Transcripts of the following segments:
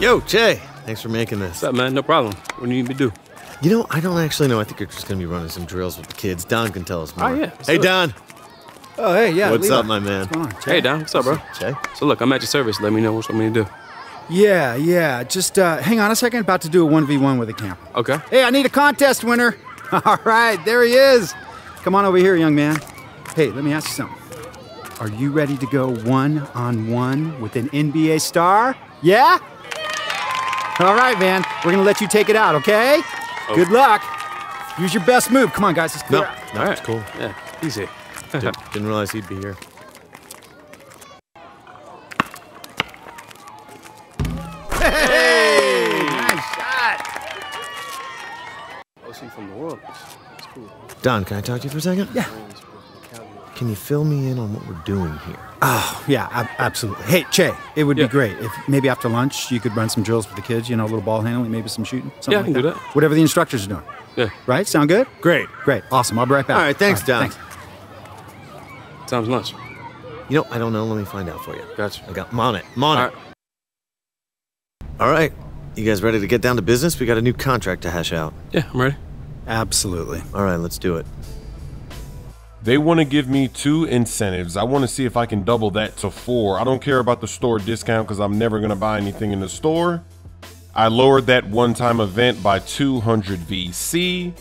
Yo, Che. Thanks for making this. What's up, man? No problem. What do you need me to do? You know, I don't actually know. I think you're just going to be running some drills with the kids. Don can tell us more. Oh, yeah. Hey, Don. Oh, hey, yeah. What's up, my man? What's going on, Che? Hey, Don. What's up, bro? Che? So, look, I'm at your service. Let me know what you want me to do. Yeah. Just hang on a second. About to do a 1v1 with a camper. Okay. Hey, I need a contest winner. All right, there he is. Come on over here, young man. Hey, let me ask you something. Are you ready to go one-on-one with an NBA star? Yeah? All right, man. We're going to let you take it out, okay? Oh. Good luck. Use your best move. Come on, guys. Let's go. No, it's cool. Yeah, easy. Didn't realize he'd be here. Hey! Nice shot! OC from the world. It's cool. Don, can I talk to you for a second? Yeah. Can you fill me in on what we're doing here? Oh, yeah, absolutely. Hey, Che, it would be great if maybe after lunch you could run some drills with the kids, you know, a little ball handling, maybe some shooting, something like that. Yeah, I can do that. Whatever the instructors are doing. Yeah. Right? Sound good? Great. Great. Awesome. I'll be right back. All right, thanks, Don. Thanks. Time's lunch. You know, I don't know. Let me find out for you. Gotcha. I'm on it. I'm on it. All right. You guys ready to get down to business? We got a new contract to hash out. Yeah, I'm ready. Absolutely. All right, let's do it. They want to give me 2 incentives. I want to see if I can double that to 4. I don't care about the store discount because I'm never going to buy anything in the store. I lowered that one-time event by 200 VC,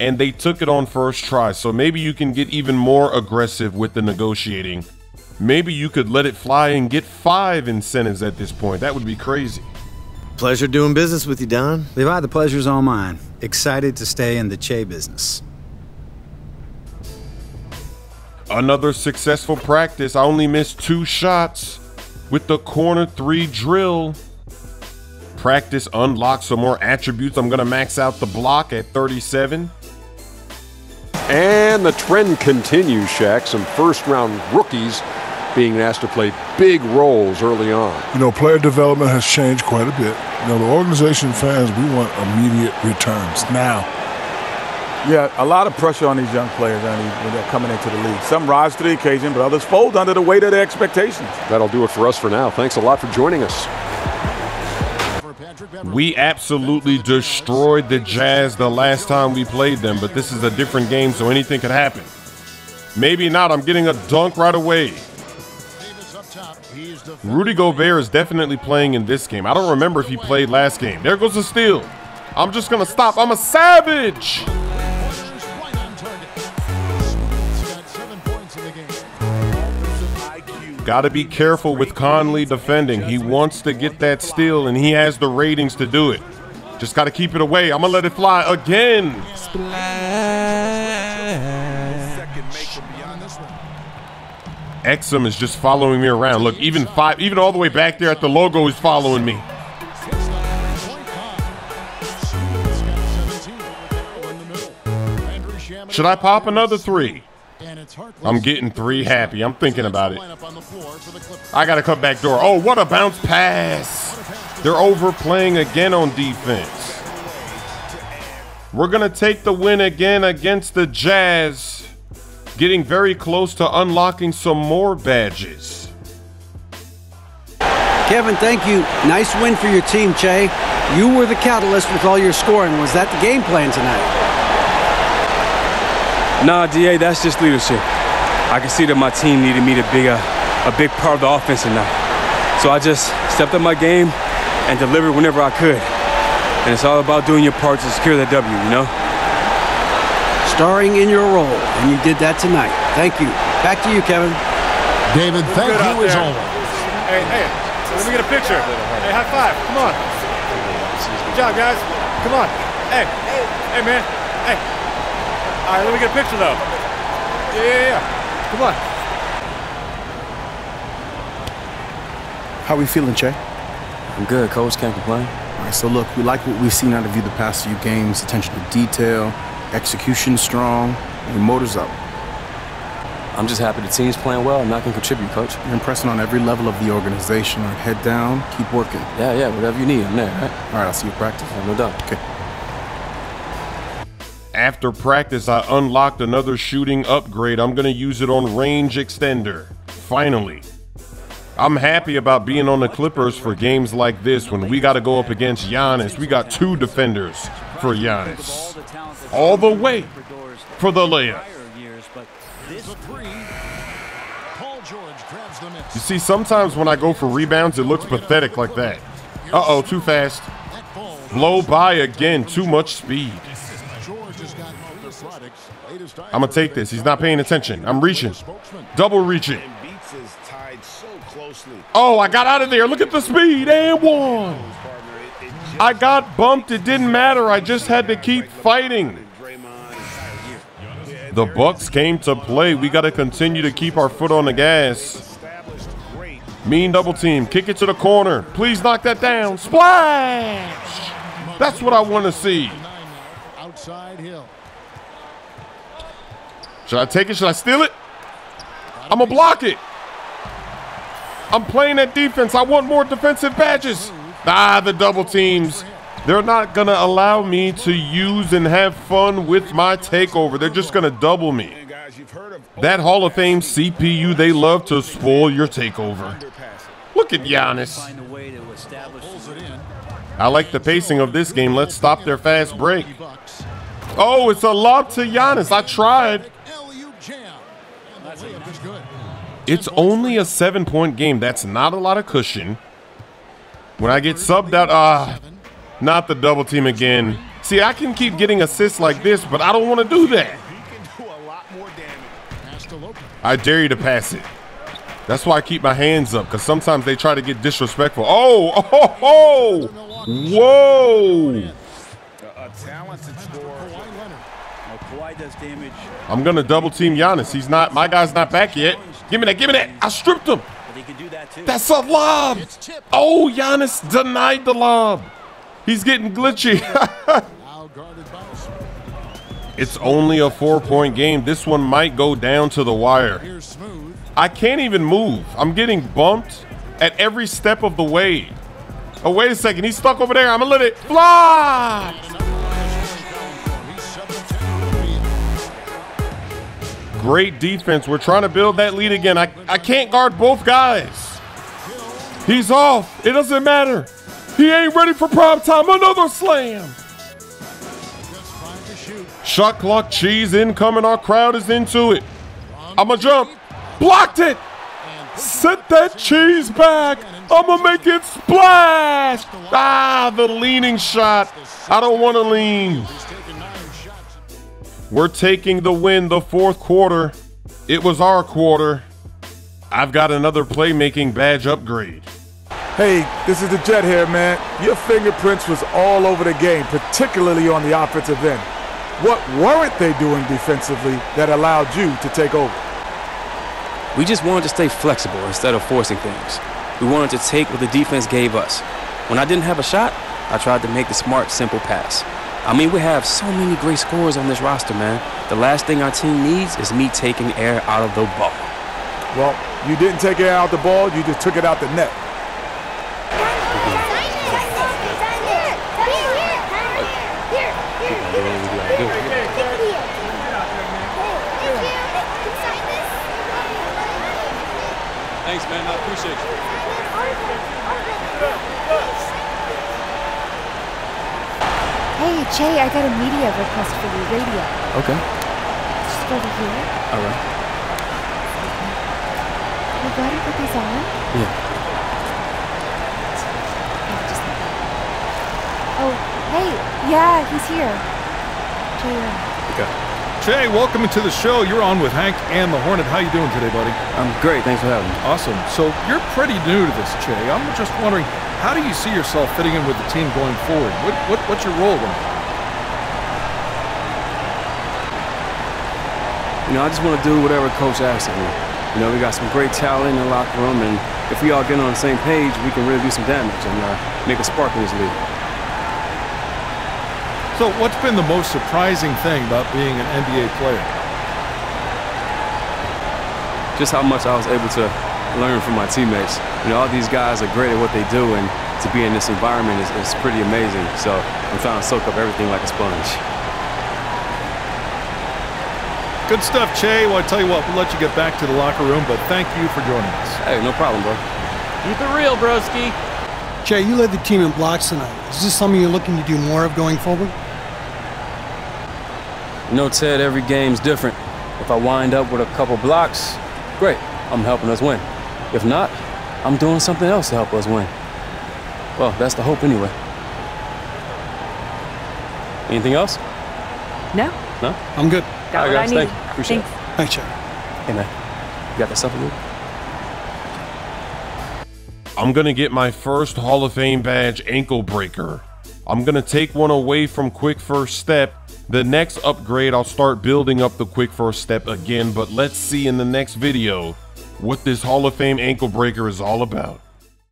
and they took it on first try. So maybe you can get even more aggressive with the negotiating. Maybe you could let it fly and get 5 incentives at this point. That would be crazy. Pleasure doing business with you, Don. Levi, the pleasure's all mine. Excited to stay in the Che business. Another successful practice. I only missed 2 shots with the corner 3 drill. Practice unlocks some more attributes. I'm gonna max out the block at 37. And the trend continues, Shaq. Some first round rookies being asked to play big roles early on. You know, player development has changed quite a bit. You know, the organization fans, we want immediate returns now. Yeah, a lot of pressure on these young players when they're coming into the league. Some rise to the occasion, but others fold under the weight of their expectations. That'll do it for us for now. Thanks a lot for joining us. We absolutely destroyed the Jazz the last time we played them, but this is a different game, so anything could happen. Maybe not. I'm getting a dunk right away. Rudy Gobert is definitely playing in this game. I don't remember if he played last game. There goes the steal. I'm just going to stop. I'm a savage. Got to be careful with Conley defending. He wants to get that steal, and he has the ratings to do it. Just got to keep it away. I'm going to let it fly again. Splash. Exum is just following me around. Look, even all the way back there at the logo is following me. Should I pop another 3? I'm getting 3 happy. I'm thinking about it. I got to cut back door. Oh, what a bounce pass. They're overplaying again on defense. We're going to take the win again against the Jazz. Getting very close to unlocking some more badges. Kevin, thank you. Nice win for your team, Che. You were the catalyst with all your scoring. Was that the game plan tonight? Nah, DA, that's just leadership. I could see that my team needed me to be a big part of the offense tonight. So I just stepped up my game and delivered whenever I could. And it's all about doing your part to secure that W, you know? Starring in your role, and you did that tonight. Thank you. Back to you, Kevin. David, thank you as always. Hey, let me get a picture. Hey, high five. Come on. Good job, guys. Come on. Hey, man. Hey. All right, let me get a picture, though. Yeah. Come on. How we feeling, Che? I'm good, Coach. Can't complain. All right, so look, we like what we've seen out of you the past few games. Attention to detail, execution strong, and your motor's up. I'm just happy the team's playing well. I'm not going to contribute, Coach. You're impressing on every level of the organization. All right, head down, keep working. Yeah, whatever you need, I'm there. All right, I'll see you practice. No doubt. Okay. After practice, I unlocked another shooting upgrade. I'm going to use it on range extender. Finally. I'm happy about being on the Clippers for games like this when we got to go up against Giannis. We got two defenders for Giannis. All the way for the layup. You see, sometimes when I go for rebounds, it looks pathetic like that. Uh-oh, too fast. Blow by again, too much speed. I'm going to take this. He's not paying attention. I'm reaching. Double reaching. Oh, I got out of there. Look at the speed. And one. I got bumped. It didn't matter. I just had to keep fighting. The Bucks came to play. We got to continue to keep our foot on the gas. Mean double team. Kick it to the corner. Please knock that down. Splash. That's what I want to see. Should I take it? Should I steal it? I'm going to block it. I'm playing that defense. I want more defensive badges. Ah, the double teams. They're not going to allow me to use and have fun with my takeover. They're just going to double me. That Hall of Fame CPU, they love to spoil your takeover. Look at Giannis. I like the pacing of this game. Let's stop their fast break. Oh, it's a lob to Giannis. I tried. It's only a 7-point game. That's not a lot of cushion. When I get subbed out, not the double team again. See, I can keep getting assists like this, but I don't want to do that. I dare you to pass it. That's why I keep my hands up, because sometimes they try to get disrespectful. Oh, oh, oh, whoa. I'm going to double team Giannis. He's not, my guy's not back yet. Give me that, give me that. I stripped him. That's a lob. Oh, Giannis denied the lob. He's getting glitchy. It's only a 4-point game. This one might go down to the wire. I can't even move. I'm getting bumped at every step of the way. Oh, wait a second. He's stuck over there. I'm going to let it fly. Great defense. We're trying to build that lead again. I can't guard both guys. He's off. It doesn't matter. He ain't ready for prime time. Another slam. Shot clock cheese incoming. Our crowd is into it. I'ma jump. Blocked it. Set that cheese back. I'ma make it splash. Ah, the leaning shot. I don't want to lean. We're taking the win the fourth quarter. It was our quarter. I've got another playmaking badge upgrade. Hey, this is the Jet here, man. Your fingerprints was all over the game, particularly on the offensive end. What weren't they doing defensively that allowed you to take over? We just wanted to stay flexible instead of forcing things. We wanted to take what the defense gave us. When I didn't have a shot, I tried to make the smart, simple pass. I mean, we have so many great scorers on this roster, man. The last thing our team needs is me taking air out of the ball. Well, you didn't take air out of the ball. You just took it out the net. Thanks, man. I appreciate you. Hey, Jay, I got a media request for the radio. Okay. Just go to here. All right. You got to put these on? Yeah. Just like that. Oh, hey, yeah, he's here. Jay. Okay. Jay, welcome to the show. You're on with Hank and the Hornet. How you doing today, buddy? I'm great. Thanks for having me. Awesome. So you're pretty new to this, Jay. I'm just wondering, how do you see yourself fitting in with the team going forward? What's your role going forward? You know, I just want to do whatever coach asks of me. You know, we got some great talent in the locker room, and if we all get on the same page, we can really do some damage and make a spark in this league. So what's been the most surprising thing about being an NBA player? Just how much I was able to learn from my teammates. You know, all these guys are great at what they do, and to be in this environment is pretty amazing. So I'm trying to soak up everything like a sponge. Good stuff, Che. Well, I tell you what, we'll let you get back to the locker room, but thank you for joining us. Hey, no problem, bro. Keep it real, broski. Jay, you led the team in blocks tonight. Is this something you're looking to do more of going forward? You know, Ted, every game's different. If I wind up with a couple blocks, great, I'm helping us win. If not, I'm doing something else to help us win. Well, that's the hope anyway. Anything else? No. No? I'm good. Got what I need. Appreciate it. Thanks, Jay. Hey, man, you got that stuff for you? I'm going to get my first Hall of Fame badge ankle breaker. I'm going to take one away from quick first step. The next upgrade, I'll start building up the quick first step again, but let's see in the next video what this Hall of Fame ankle breaker is all about.